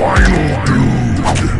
Final Doom.